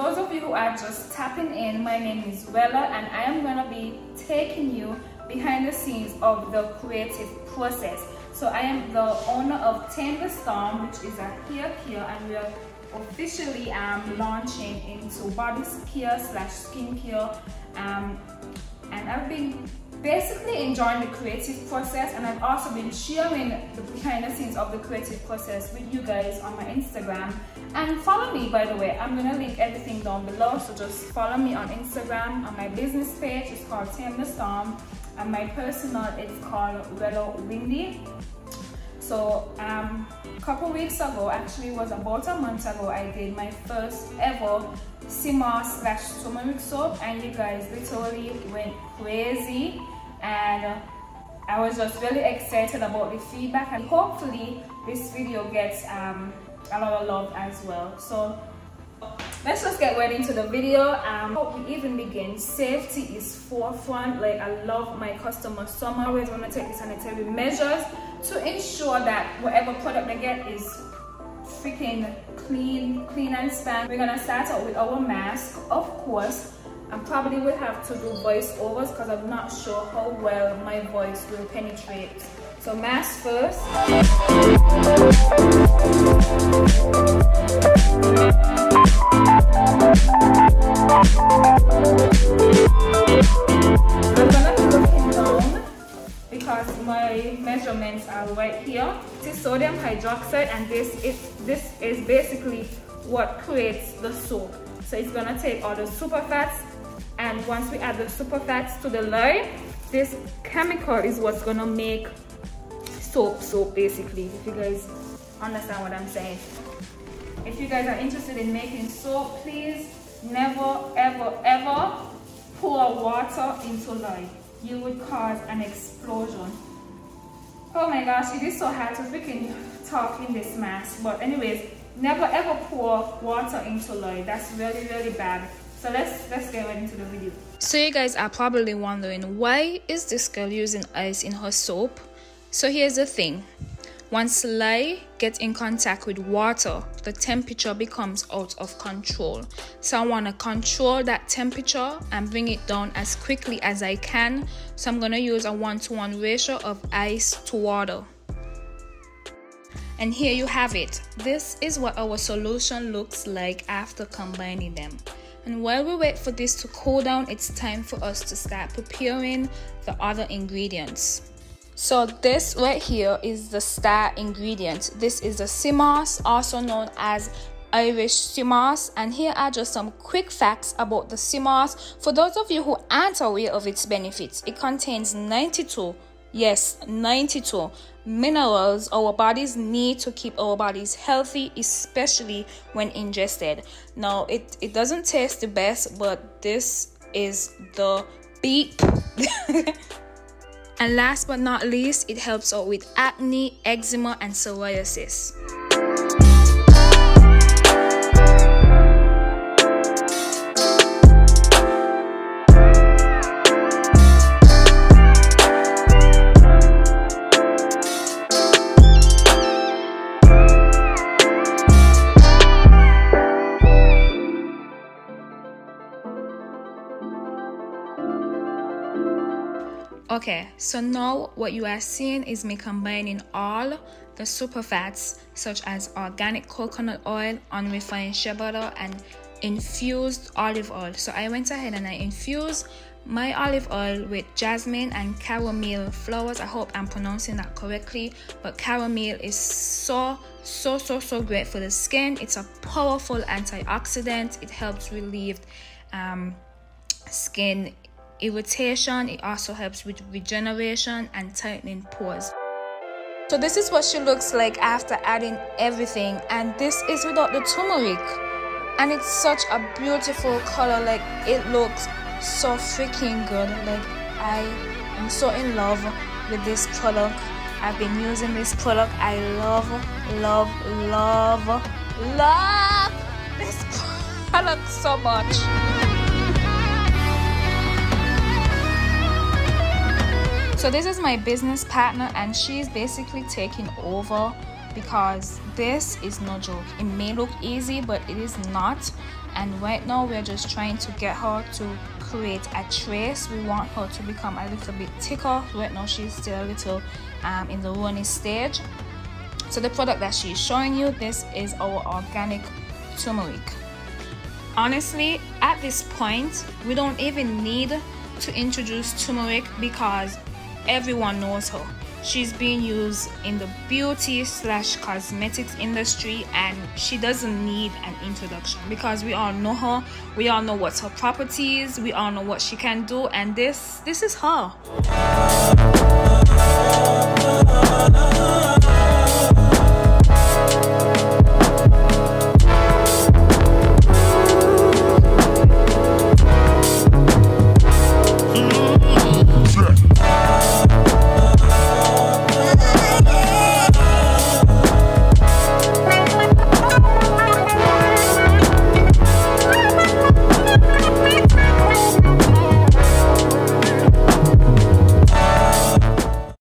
those of you who are just tapping in, my name is Wella and I am going to be taking you behind the scenes of the creative process. So I am the owner of Tame the Storm, which is a hair care, and we are officially launching into body care slash skincare, and I've been basically enjoying the creative process, and I've also been sharing the behind the scenes of the creative process with you guys on my Instagram. And follow me, by the way, I'm gonna link everything down below, so just follow me on Instagram. On my business page it's called Tame the Storm, and my personal it's called Willow Windy. So a couple weeks ago, actually it was about a month ago, I did my first ever SeaMoss slash turmeric soap, and you guys literally went crazy, and I was just really excited about the feedback, and hopefully this video gets a lot of love as well. So let's just get right into the video. Before we even begin, safety is forefront. Like, I love my customers so much. I always want to take the sanitary measures to ensure that whatever product they get is freaking clean and span. We're gonna start out with our mask, of course. I probably will have to do voiceovers because I'm not sure how well my voice will penetrate. So mask first. We're gonna look it down because my measurements are right here. This is sodium hydroxide, and this is basically what creates the soap. So it's gonna take all the super fats, and once we add the super fats to the lime, this chemical is what's gonna make soap basically, if you guys understand what I'm saying. If you guys are interested in making soap, please never ever ever pour water into lime. You would cause an explosion. Oh my gosh, it is so hard to freaking talk in this mask, but anyways, never ever pour water into lime. That's really, really bad. So let's get right into the video. So you guys are probably wondering, why is this girl using ice in her soap? So here's the thing. Once lye gets in contact with water, the temperature becomes out of control. So I want to control that temperature and bring it down as quickly as I can. So I'm going to use a 1:1 ratio of ice to water. And here you have it. This is what our solution looks like after combining them. And while we wait for this to cool down, it's time for us to start preparing the other ingredients. So this right here is the star ingredient. This is the sea moss, also known as Irish sea moss, and here are just some quick facts about the sea moss for those of you who aren't aware of its benefits. It contains 92, yes, 92 minerals our bodies need to keep our bodies healthy, especially when ingested. Now it doesn't taste the best, but this is the beep. And last but not least, it helps out with acne, eczema, and psoriasis. Okay, so now what you are seeing is me combining all the super fats such as organic coconut oil, unrefined shea butter, and infused olive oil. So I went ahead and I infused my olive oil with jasmine and chamomile flowers. I hope I'm pronouncing that correctly, but chamomile is so great for the skin. It's a powerful antioxidant. It helps relieve skin irritation. It also helps with regeneration and tightening pores. So this is what she looks like after adding everything, and this is without the turmeric, and it's such a beautiful color. Like, it looks so freaking good. Like, I am so in love with this product. I've been using this product. I love this product so much. So this is my business partner, and she's basically taking over because this is no joke. It may look easy, but it is not. And right now we're just trying to get her to create a trace. We want her to become a little bit thicker. Right now she's still a little in the runny stage. So the product that she's showing you, this is our organic turmeric. Honestly, at this point, we don't even need to introduce turmeric because everyone knows her. She's being used in the beauty / cosmetics industry, and she doesn't need an introduction because we all know her, we all know what's her properties, we all know what she can do, and this is her.